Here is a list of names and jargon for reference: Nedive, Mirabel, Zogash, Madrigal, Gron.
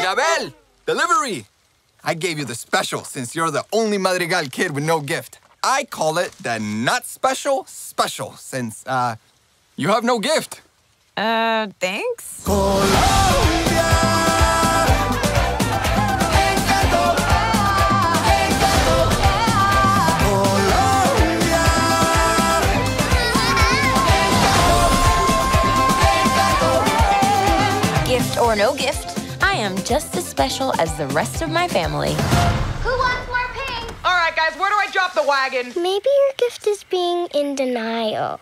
Mirabel! Delivery! I gave you the special since you're the only Madrigal kid with no gift. I call it the not special special since, you have no gift. Thanks? Gift or no gift, I am just as special as the rest of my family. Who wants more pink? All right, guys, where do I drop the wagon? Maybe your gift is being in denial.